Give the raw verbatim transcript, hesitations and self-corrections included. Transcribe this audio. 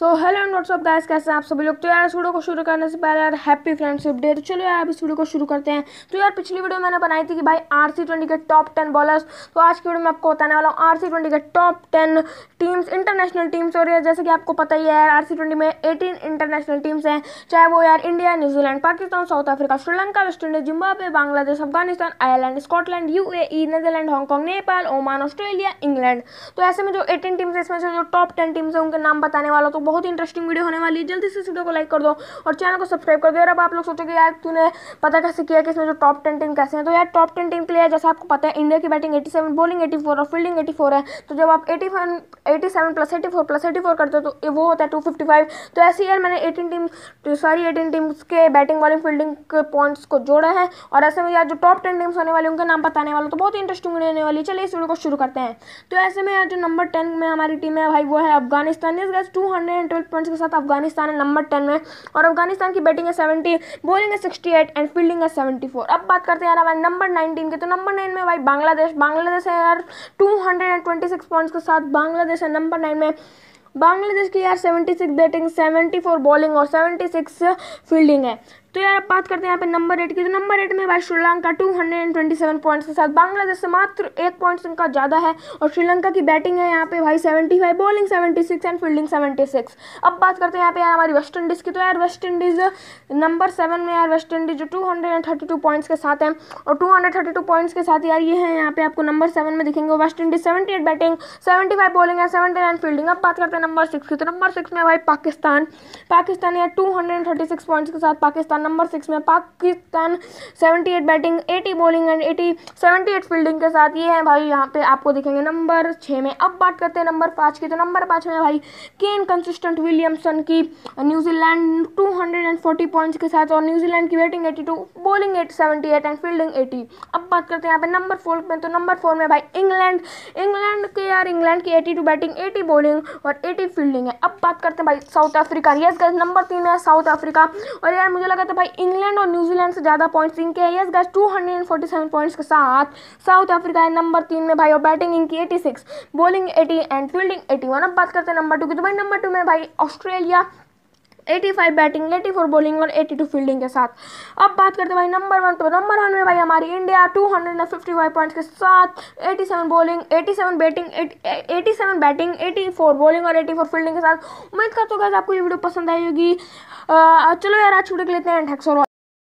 So hello and what's up guys, कैसे हैं आप सभी लोग। तो यार इस वीडियो को शुरू करने से पहले यार हैप्पी फ्रेंडशिप डे। तो चलो यार अब इस वीडियो को शुरू करते हैं। तो यार पिछली वीडियो मैंने बनाई थी कि भाई आर सी ट्वेंटी के टॉप टेन बॉलर्स। तो आज की वीडियो में आपको बताने वाला हूँ आर सी ट्वेंटी के top ten teams, international teams. और यार जैसे कि आपको पता ही है यार आर सी ट्वेंटी में एटीन इंटरनेशनल टीम्स हैं, चाहे वो यार India, New Zealand, Pakistan, South Africa, Sri Lanka, West Indies, Zimbabwe, Bangladesh, Afghanistan, Ireland, Scotland, U A E, Netherland, Hong Kong, Nepal, Oman, Australia, England. तो ऐसे में जो एटीन टीम्स है, इसमें से जो टॉप टेन टीम्स हैं उनके नाम बताने वाला हूँ। तो बहुत ही इंटरेस्टिंग वीडियो होने वाली है। जल्दी से वीडियो को लाइक कर दो और चैनल को सब्सक्राइब कर दो। और अब आप लोग सोचोगे यार तूने पता कैसे किया कि इसमें जो टॉप टेन टीम कैसे हैं। तो यार टॉप टेन टीम के लिए जैसे आपको पता है इंडिया की batting eighty seven, bowling eighty four और फील्डिंग एटी फोर है। तो जब आप eighty seven plus eighty four plus eighty four करते हो तो वो होता है टू फिफ्टी फाइव। तो ऐसे यार मैंने एटीन टीम तो सारी एटीन टीम्स के बैटिंग बॉलिंग फील्डिंग के पॉइंट्स को जोड़ा है। और ऐसे में यार जो टॉप टेन टीम्स होने वाली उनका नाम बताने वाला, तो बहुत ही इंटरेस्टिंग वीडियो होने वाली। चलिए इस वीडियो को शुरू करते हैं। तो ऐसे में यार जो नंबर टेन में हमारी टीम है भाई वो है Afghanistan. Two hundred twelve points के साथ अफगानिस्तान है नंबर टेन में। और अफगानिस्तान की बैटिंग है सेवेंटी, बॉलिंग है सिक्सटी एट एंड फील्डिंग है सेवेंटी फोर। अब बात करते हैं यार हमारे नंबर नाइन टीम की। तो नंबर नाइन में भाई बांग्लादेश बांग्लादेश है यार two hundred and twenty six points के साथ बांग्लादेश है नंबर नाइन में। बांग्लादेश की यार seventy six batting, seventy four bowling और सेवेंटी सिक्स फील्डिंग है। तो यार बात करते हैं यहाँ पे नंबर एट की। तो नंबर एट में भाई Sri Lanka two hundred twenty seven points के साथ, बांग्लादेश से मात्र एक पॉइंट्स उनका ज़्यादा है। और श्रीलंका की बैटिंग है यहाँ पे भाई seventy five, bowling seventy six and fielding seventy six. अब बात करते हैं यहाँ पे यार हमारी वेस्ट इंडीज़ की। तो यार वेस्ट इंडीज़ नंबर सेवन में यार वेस्ट इंडीज़ जो two hundred and thirty two points के साथ है। और two hundred thirty two points के साथ यार ये है यहाँ पे आपको नंबर सेवन में दिखेंगे। West Indies seventy eight batting, seventy five bowling है, सेवेंटी नाइन फील्डिंग। अब बात करते हैं नंबर सिक्स की। तो नंबर सिक्स में भाई पाकिस्तान पाकिस्तान यार two hundred and thirty six points के साथ पाकिस्तान नंबर सिक्स में। Pakistan seventy eight batting, eighty bowling and eighty seventy eight fielding के साथ ये है भाई यहाँ पे आपको दिखेंगे नंबर छः में। अब बात करते हैं नंबर पाँच की। तो नंबर पाँच में भाई केन कंसिस्टेंट विलियमसन की New Zealand two hundred forty points के साथ। और न्यूजीलैंड की batting eighty two, bowling eight seventy eight and fielding eighty. अब बात करते हैं यहाँ पे नंबर फोर में। तो नंबर फोर में भाई इंग्लैंड इंग्लैंड के यार इंग्लैंड की eighty two batting, eighty bowling और एटी फील्डिंग है। अब बात करते हैं भाई South Africa. Yes guys number तीन में है साउथ अफ्रीका। और यार मुझे लगा तो भाई इंग्लैंड और न्यूजीलैंड से ज़्यादा पॉइंट्स इनके हैं। Yes guys two hundred forty seven points के साथ साउथ अफ्रीका है नंबर तीन में भाई। और बैटिंग इनकी eighty six, bowling eighty and fielding eighty one. अब बात करते हैं नंबर टू की। तो भाई नंबर टू में भाई Australia eighty five batting, eighty four bowling और एटी टू फील्डिंग के साथ। अब बात करते हैं भाई नंबर वन। तो नंबर वन में भाई हमारी India two hundred fifty five points के साथ, eighty seven bowling, eighty seven batting, eighty seven batting, eighty four bowling और एटी फोर फील्डिंग के साथ। उम्मीद करता हूँ आपको ये वीडियो पसंद आई होगी। चलो यार आज वीडियो के लेते हैं।